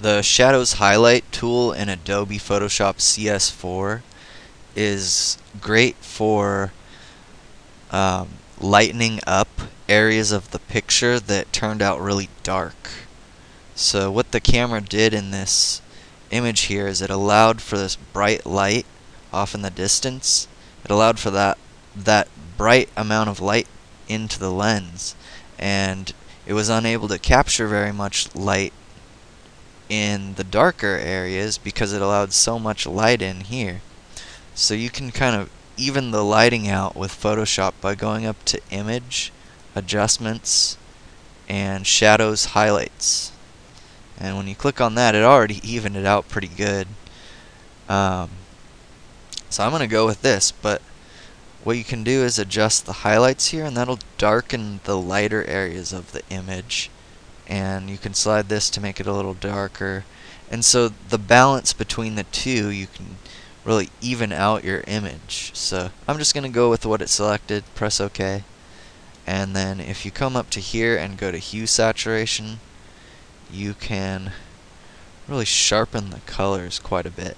The Shadows Highlight tool in Adobe Photoshop CS4 is great for lightening up areas of the picture that turned out really dark. So what the camera did in this image here is it allowed for this bright light off in the distance. It allowed for that bright amount of light into the lens, and it was unable to capture very much light in the darker areas because it allowed so much light in here. So you can kind of even the lighting out with Photoshop by going up to Image, Adjustments, and Shadows Highlights. And when you click on that, it already evened it out pretty good. So I'm going to go with this, but what you can do is adjust the highlights here, and that'll darken the lighter areas of the image. And you can slide this to make it a little darker. And so the balance between the two, you can really even out your image. So I'm just going to go with what it selected, press OK. And then if you come up to here and go to Hue Saturation, you can really sharpen the colors quite a bit.